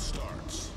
starts.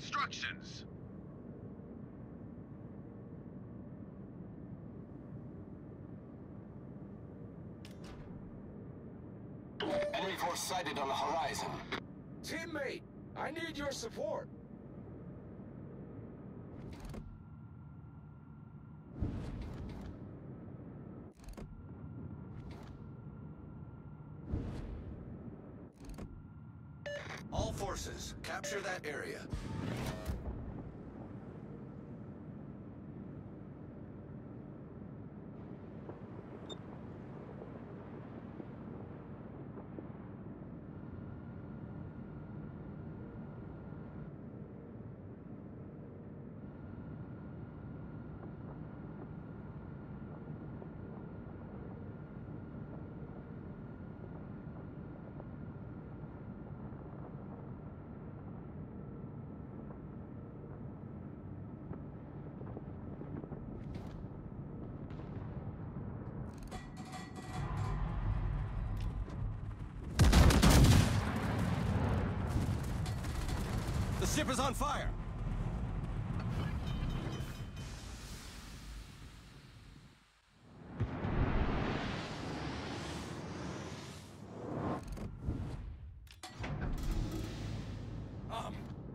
Instructions. Enemy force sighted on the horizon. Teammate, I need your support. All forces, capture that area. The ship is on fire!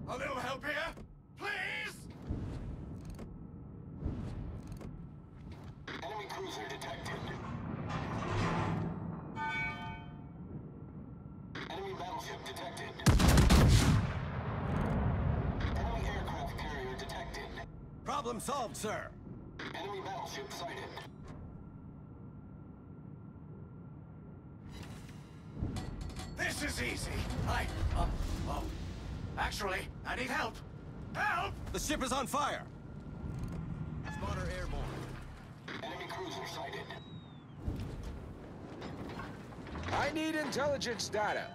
A little help here, please! Enemy cruiser detected. Enemy battleship detected. Problem solved, sir. Enemy battleship sighted. This is easy. Actually, I need help. Help! The ship is on fire. Spotter airborne. Enemy cruiser sighted. I need intelligence data.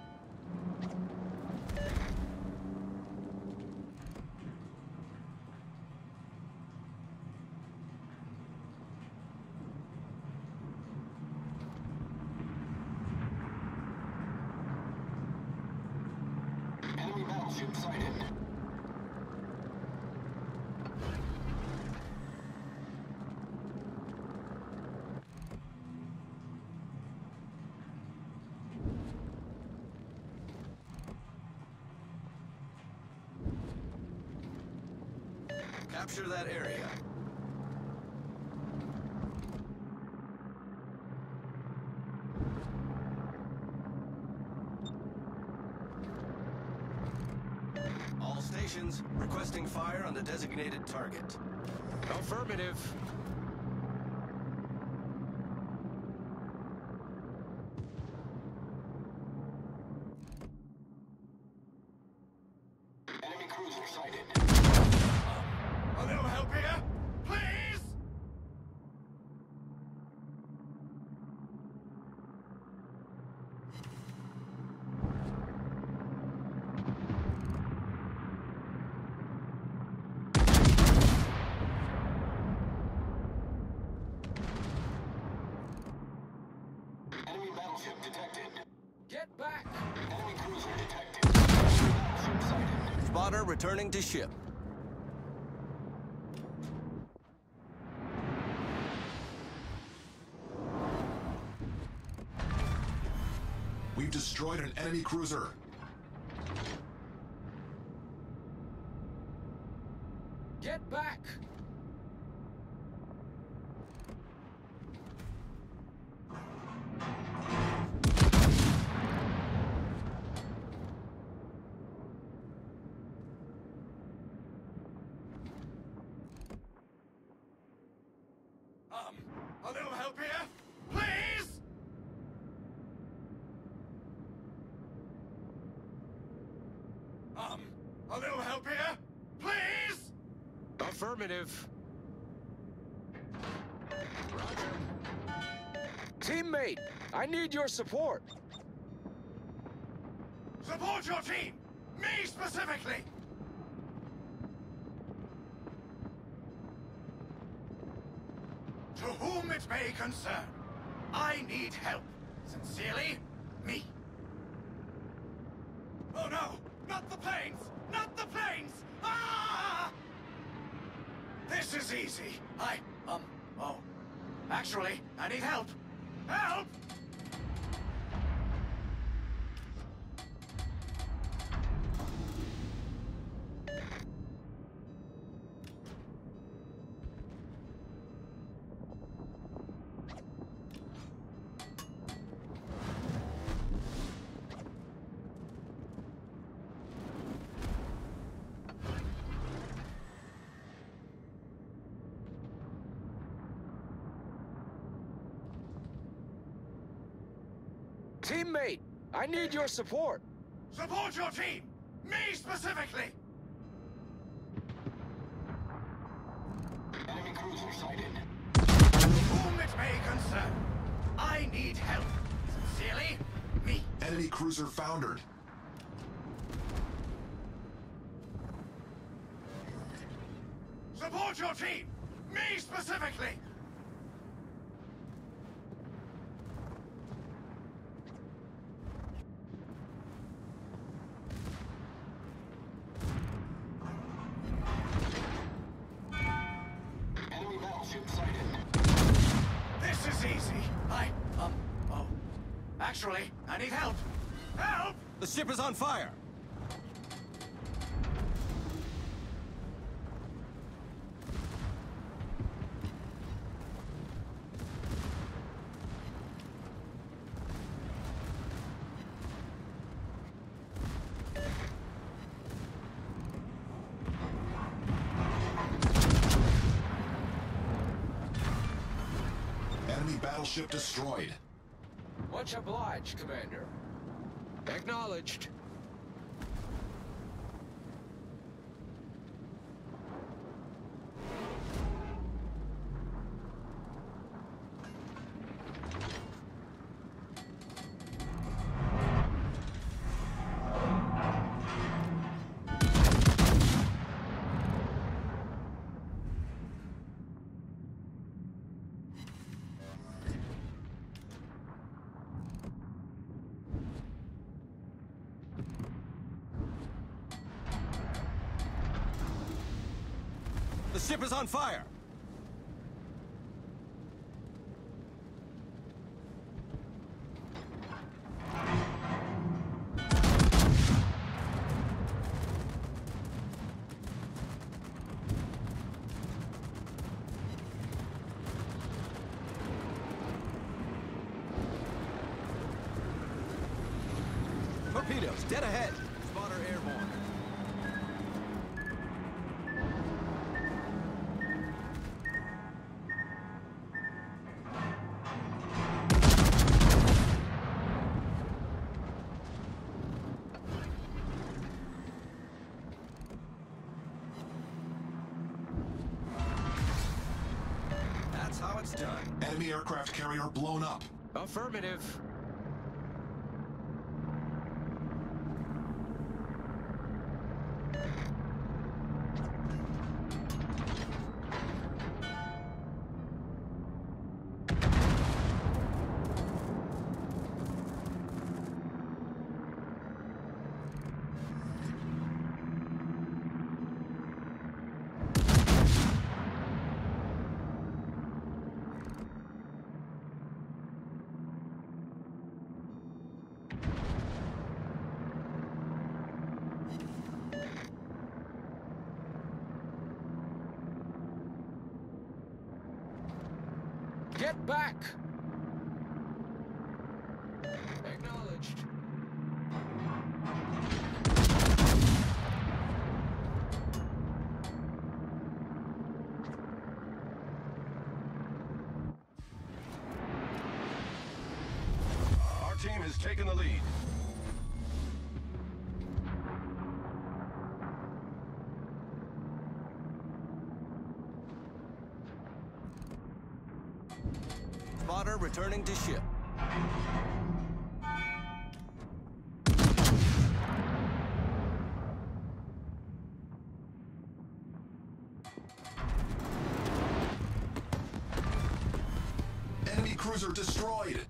Battleship sighted. Capture that area. Stations requesting fire on the designated target. Affirmative. Enemy cruiser sighted. A little help here, please. Get back! Enemy cruiser detected. Battleship sighted. Spotter returning to ship. We've destroyed an enemy cruiser. Get back! A little help here, please! A little help here, please! Affirmative. teammate! I need your support! Support your team! Me specifically! To whom it may concern, I need help. Sincerely, me. Oh no! Not the planes! Not the planes! Ah! This is easy. Actually, I need help. Help! Teammate, I need your support. Support your team! Me specifically! Enemy cruiser sighted. Whom it may concern, I need help. Sincerely, me. Enemy cruiser foundered. Support your team! Me specifically! Actually, I need help! Help! The ship is on fire! Enemy battleship destroyed. Much obliged, Commander. Acknowledged. The ship is on fire! Torpedoes, dead ahead! Spotter airborne. How it's done. Enemy aircraft carrier blown up. Affirmative. Get back! Acknowledged. Our team has taken the lead. spotter returning to ship. Enemy cruiser destroyed.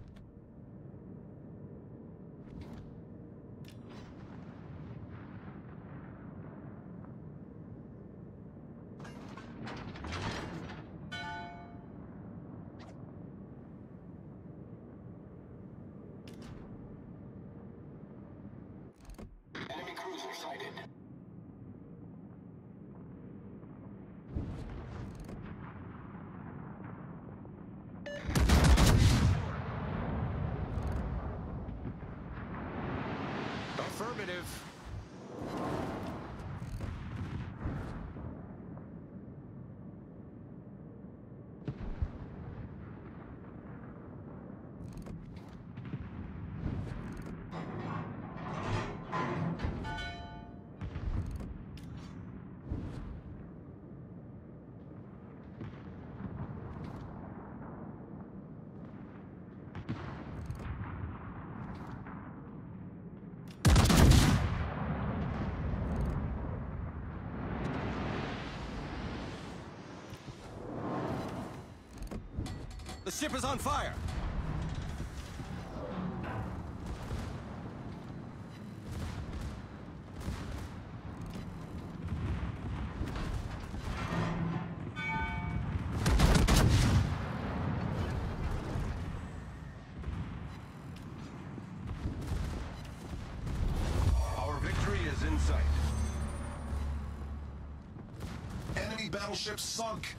Affirmative. The ship is on fire! Our victory is in sight. Enemy battleship sunk!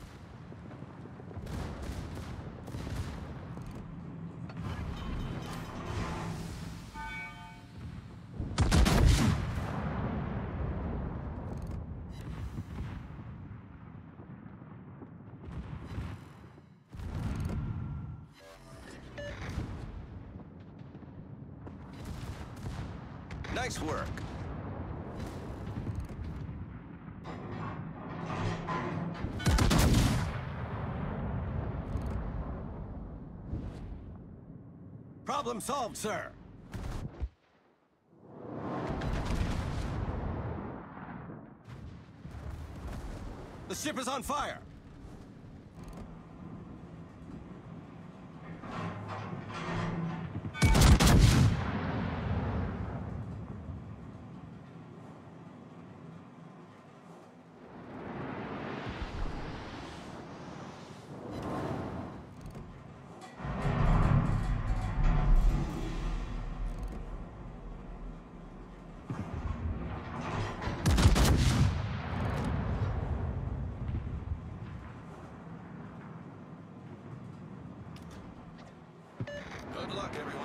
Nice work. Problem solved, sir. The ship is on fire. Good luck, everyone.